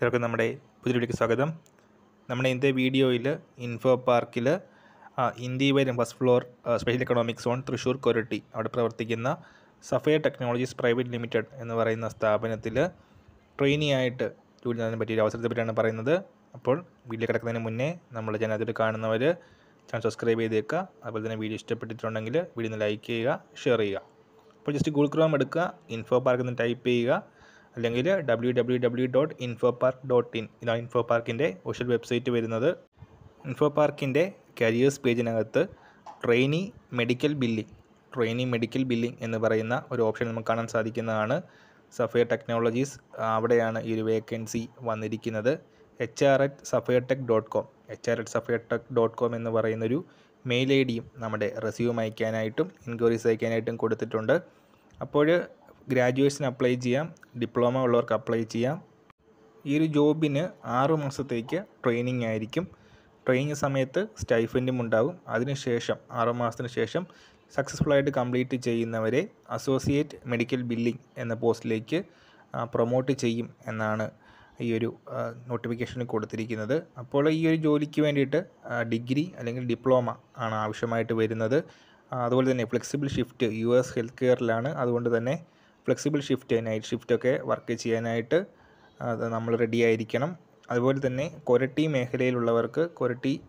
എല്ലാവർക്കും നമ്മുടെ പുതിയ വീഡിയോയ്ക്ക് സ്വാഗതം. നമ്മുടെ ഇന്നത്തെ വീഡിയോയിൽ ഇൻഫോ പാർക്കിൽ ഇന്ത്യയിലെ first floor special economic zone Thrissur Koratty അവിടെ പ്രവർത്തിക്കുന്ന സഫയർ ടെക്നോളജീസ് പ്രൈവറ്റ് ലിമിറ്റഡ് എന്ന് പറയുന്ന സ്ഥാപനത്തിൽ ട്രെയിനി ആയിട്ട് ജോലി ചെയ്യാൻ പറ്റിയൊരു അവസരത്തെ പറ്റിയാണ് പറയുന്നത്. അപ്പോൾ വീഡിയോ കിടക്കുന്നതിന് മുന്നേ നമ്മൾ ചാനൽ കാണുന്നവർ ചാനൽ സബ്സ്ക്രൈബ് ചെയ്തേക്കുക. അതുപോലെ തന്നെ വീഡിയോ ഇഷ്ടപ്പെട്ടിട്ടുണ്ടെങ്കിൽ വീഡിയോ ഒന്ന് ലൈക്ക് ചെയ്യുക, ഷെയർ ചെയ്യുക. അപ്പോൾ ജസ്റ്റ് ഗൂഗിൾ ക്രോം എടുക്കുക, ഇൻഫോ പാർക്ക് എന്ന് ടൈപ്പ് ചെയ്യുക, അല്ലെങ്കിൽ www.infopark.in ഇതാണ് ഇൻഫോ പാർക്കിൻ്റെ ഒഫീഷ്യൽ വെബ്സൈറ്റ് വരുന്നത്. ഇൻഫോ പാർക്കിൻ്റെ കരിയേഴ്സ് പേജിനകത്ത് ട്രെയിനി മെഡിക്കൽ ബില്ലിംഗ് എന്ന് പറയുന്ന ഒരു ഓപ്ഷൻ നമുക്ക് കാണാൻ സാധിക്കുന്നതാണ്. സഫയർ ടെക്നോളജീസ് അവിടെയാണ് ഈ ഒരു വേക്കൻസി വന്നിരിക്കുന്നത്. hr@safairtech.com എന്ന് പറയുന്നൊരു മെയിൽ ഐ ഡിയും നമ്മുടെ റെസ്യൂം അയക്കാനായിട്ടും എൻക്വയറീസ് അയക്കാനായിട്ടും കൊടുത്തിട്ടുണ്ട്. അപ്പോൾ ഗ്രാജുവേഷന് അപ്ലൈ ചെയ്യാം, ഡിപ്ലോമ ഉള്ളവർക്ക് അപ്ലൈ ചെയ്യാം. ഈ ഒരു ജോബിന് 6 മാസത്തേക്ക് ട്രെയിനിങ് ആയിരിക്കും. ട്രെയിനിങ് സമയത്ത് സ്റ്റൈഫൻറ്റും ഉണ്ടാകും. അതിനുശേഷം 6 മാസത്തിന് ശേഷം സക്സസ്ഫുള്ളായിട്ട് കംപ്ലീറ്റ് ചെയ്യുന്നവരെ അസോസിയേറ്റ് മെഡിക്കൽ ബില്ലിംഗ് എന്ന പോസ്റ്റിലേക്ക് പ്രൊമോട്ട് ചെയ്യും എന്നാണ് ഈ ഒരു നോട്ടിഫിക്കേഷന് കൊടുത്തിരിക്കുന്നത്. അപ്പോൾ ഈ ഒരു ജോലിക്ക് വേണ്ടിയിട്ട് ഡിഗ്രി അല്ലെങ്കിൽ ഡിപ്ലോമ ആണ് ആവശ്യമായിട്ട് വരുന്നത്. അതുപോലെ തന്നെ ഫ്ലെക്സിബിൾ ഷിഫ്റ്റ് US ഹെൽത്ത് കെയറിലാണ്, അതുകൊണ്ട് തന്നെ ഫ്ലെക്സിബിൾ ഷിഫ്റ്റ് നൈറ്റ് ഷിഫ്റ്റൊക്കെ വർക്ക് ചെയ്യാനായിട്ട് നമ്മൾ റെഡി ആയിരിക്കണം. അതുപോലെ തന്നെ കൊരട്ടി മേഖലയിലുള്ളവർക്ക്,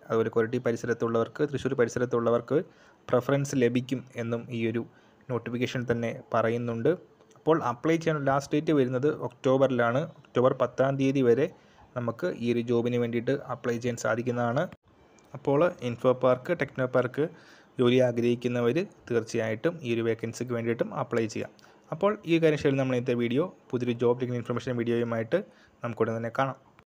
അതുപോലെ കൊരട്ടി പരിസരത്തുള്ളവർക്ക്, തൃശ്ശൂർ പരിസരത്തുള്ളവർക്ക് പ്രിഫറൻസ് ലഭിക്കും എന്നും ഈ ഒരു നോട്ടിഫിക്കേഷൻ തന്നെ പറയുന്നുണ്ട്. അപ്പോൾ അപ്ലൈ ചെയ്യാനുള്ള ലാസ്റ്റ് ഡേറ്റ് വരുന്നത് ഒക്ടോബറിലാണ്. ഒക്ടോബർ 10 വരെ നമുക്ക് ഈ ഒരു ജോബിന് വേണ്ടിയിട്ട് അപ്ലൈ ചെയ്യാൻ സാധിക്കുന്നതാണ്. അപ്പോൾ ഇൻഫോ പാർക്ക്, ടെക്നോ പാർക്ക് ജോലി ആഗ്രഹിക്കുന്നവർ തീർച്ചയായിട്ടും ഈ ഒരു വേക്കൻസിക്ക് വേണ്ടിയിട്ടും അപ്ലൈ ചെയ്യാം. അപ്പോൾ ഈ കാര്യം ശരി, നമ്മൾ ഇന്നത്തെ വീഡിയോ പുതിയൊരു ജോബ് ലിങ്കിങ് ഇൻഫർമേഷൻ വീഡിയോയുമായിട്ട് നമുക്കുടൻ തന്നെ കാണാം.